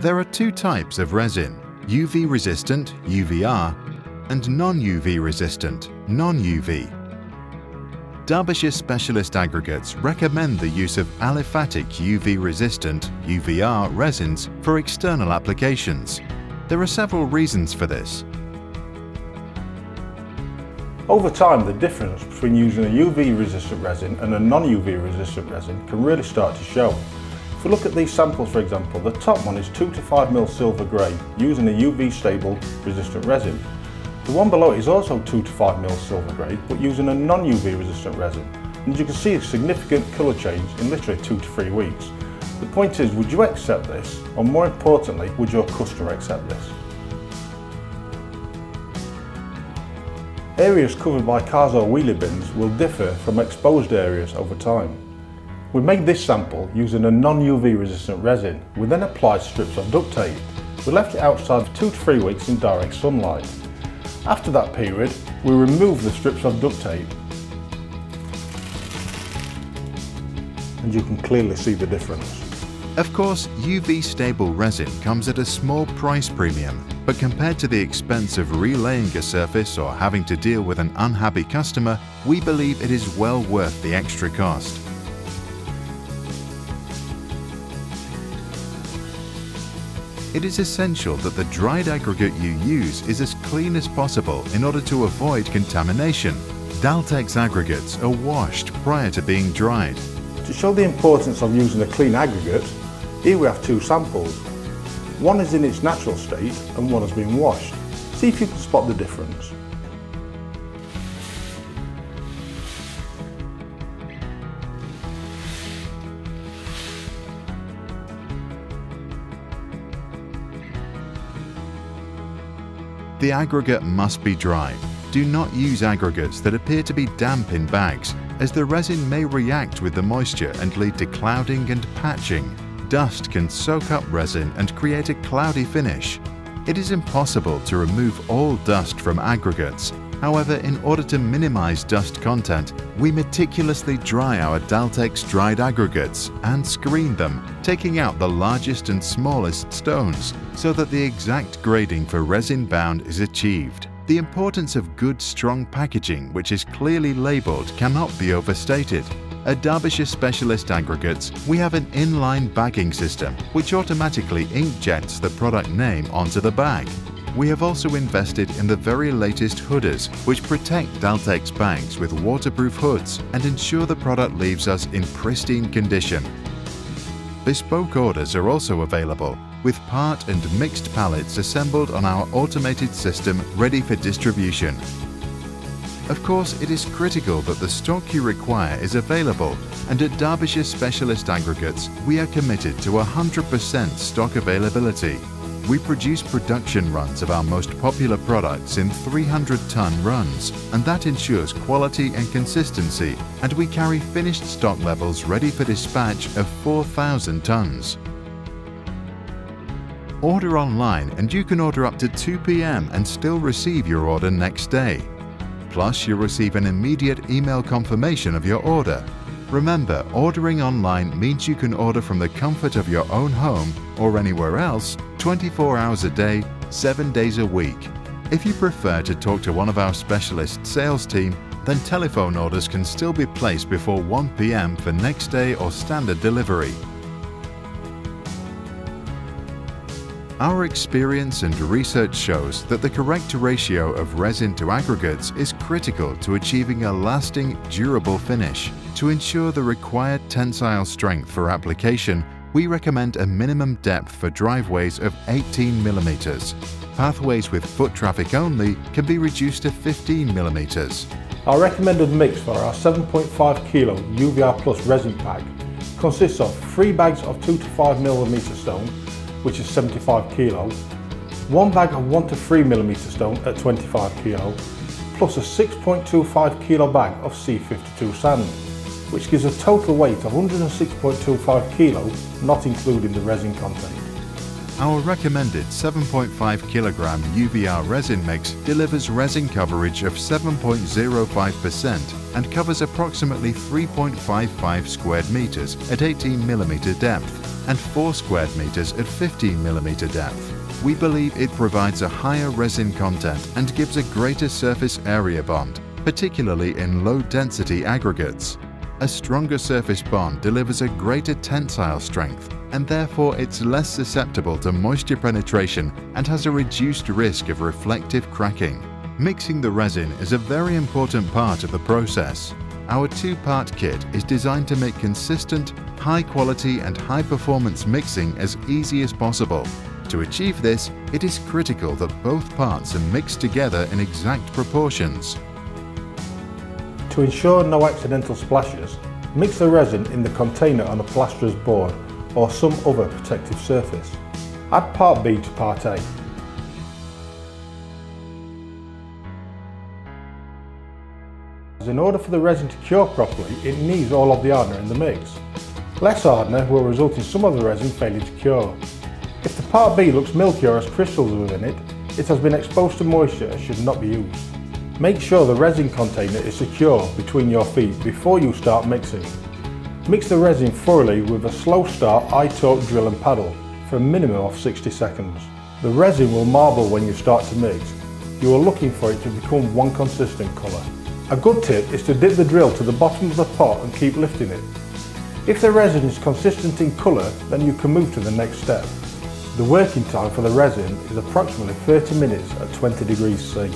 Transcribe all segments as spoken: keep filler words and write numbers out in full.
There are two types of resin, U V resistant, U V R, and non-U V resistant, non-U V. Derbyshire Specialist Aggregates recommend the use of aliphatic U V resistant, U V R, resins for external applications. There are several reasons for this. Over time, the difference between using a U V resistant resin and a non-U V resistant resin can really start to show. If we look at these samples, for example, the top one is two to five millimeter silver grey using a U V stable resistant resin. The one below it is also two to five millimeter silver grey but using a non-U V resistant resin, and as you can see, a significant colour change in literally two to three weeks. The point is, would you accept this, or more importantly, would your customer accept this? Areas covered by cars or wheelie bins will differ from exposed areas over time. We made this sample using a non-U V resistant resin. We then applied strips of duct tape. We left it outside for two to three weeks in direct sunlight. After that period, we remove the strips of duct tape, and you can clearly see the difference. Of course, U V stable resin comes at a small price premium, but compared to the expense of relaying a surface or having to deal with an unhappy customer, we believe it is well worth the extra cost. It is essential that the dried aggregate you use is as clean as possible in order to avoid contamination. Daltex aggregates are washed prior to being dried. To show the importance of using a clean aggregate, here we have two samples. One is in its natural state and one has been washed. See if you can spot the difference. The aggregate must be dry. Do not use aggregates that appear to be damp in bags, as the resin may react with the moisture and lead to clouding and patching. Dust can soak up resin and create a cloudy finish. It is impossible to remove all dust from aggregates. However, in order to minimize dust content, we meticulously dry our Daltex dried aggregates and screen them, taking out the largest and smallest stones so that the exact grading for resin bound is achieved. The importance of good, strong packaging, which is clearly labelled, cannot be overstated. At Derbyshire Specialist Aggregates, we have an inline bagging system, which automatically inkjets the product name onto the bag. We have also invested in the very latest hooders, which protect Daltex bags with waterproof hoods and ensure the product leaves us in pristine condition. Bespoke orders are also available, with part and mixed pallets assembled on our automated system ready for distribution. Of course, it is critical that the stock you require is available, and at Derbyshire Specialist Aggregates, we are committed to one hundred percent stock availability. We produce production runs of our most popular products in three hundred ton runs, and that ensures quality and consistency, and we carry finished stock levels ready for dispatch of four thousand tons. Order online and you can order up to two P M and still receive your order next day. Plus, you'll receive an immediate email confirmation of your order. Remember, ordering online means you can order from the comfort of your own home or anywhere else twenty-four hours a day, seven days a week. If you prefer to talk to one of our specialist sales team, then telephone orders can still be placed before one P M for next day or standard delivery. Our experience and research shows that the correct ratio of resin to aggregates is critical to achieving a lasting, durable finish. To ensure the required tensile strength for application, we recommend a minimum depth for driveways of eighteen millimeters. Pathways with foot traffic only can be reduced to fifteen millimeters. Our recommended mix for our seven point five kilo U V R Plus resin pack consists of three bags of two to five millimeter stone, which is seventy-five kilo, one bag of one to three millimeter stone at twenty-five kilo, plus a six point two five kilo bag of C fifty-two sand, which gives a total weight of one hundred six point two five kilo, not including the resin content. Our recommended seven point five kilogram U V R resin mix delivers resin coverage of seven point zero five percent and covers approximately three point five five square meters at eighteen millimeter depth. and four square meters at fifteen millimeter depth. We believe it provides a higher resin content and gives a greater surface area bond, particularly in low-density aggregates. A stronger surface bond delivers a greater tensile strength, and therefore it's less susceptible to moisture penetration and has a reduced risk of reflective cracking. Mixing the resin is a very important part of the process. Our two-part kit is designed to make consistent, high-quality and high-performance mixing as easy as possible. To achieve this, it is critical that both parts are mixed together in exact proportions. To ensure no accidental splashes, mix the resin in the container on a plasterer's board or some other protective surface. Add part B to part A. In order for the resin to cure properly, it needs all of the hardener in the mix. Less hardener will result in some of the resin failing to cure. If the part B looks milky or has crystals within it, it has been exposed to moisture and should not be used. Make sure the resin container is secure between your feet before you start mixing. Mix the resin thoroughly with a slow start eye-torque drill and paddle for a minimum of sixty seconds. The resin will marble when you start to mix. You are looking for it to become one consistent colour. A good tip is to dip the drill to the bottom of the pot and keep lifting it. If the resin is consistent in colour, then you can move to the next step. The working time for the resin is approximately thirty minutes at twenty degrees C.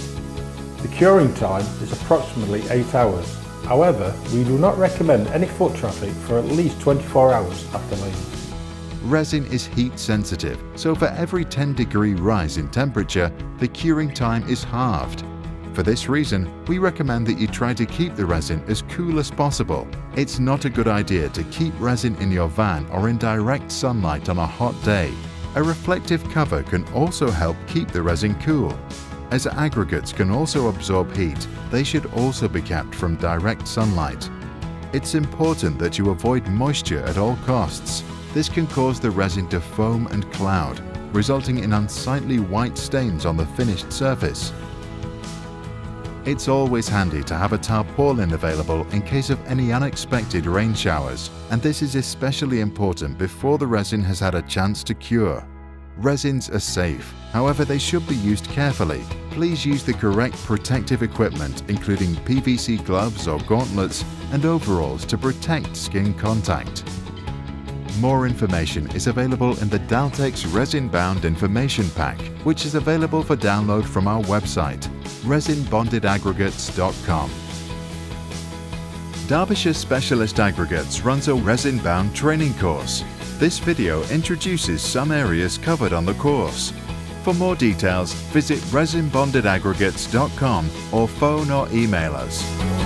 The curing time is approximately eight hours. However, we do not recommend any foot traffic for at least twenty-four hours after laying. Resin is heat sensitive, so for every ten degree rise in temperature, the curing time is halved. For this reason, we recommend that you try to keep the resin as cool as possible. It's not a good idea to keep resin in your van or in direct sunlight on a hot day. A reflective cover can also help keep the resin cool. As aggregates can also absorb heat, they should also be kept from direct sunlight. It's important that you avoid moisture at all costs. This can cause the resin to foam and cloud, resulting in unsightly white stains on the finished surface. It's always handy to have a tarpaulin available in case of any unexpected rain showers, and this is especially important before the resin has had a chance to cure. Resins are safe, however they should be used carefully. Please use the correct protective equipment, including P V C gloves or gauntlets and overalls to protect skin contact. More information is available in the Daltex Resin Bound Information Pack, which is available for download from our website, resin bonded aggregates dot com. Derbyshire Specialist Aggregates runs a resin-bound training course. This video introduces some areas covered on the course. For more details, visit resin bonded aggregates dot com or phone or email us.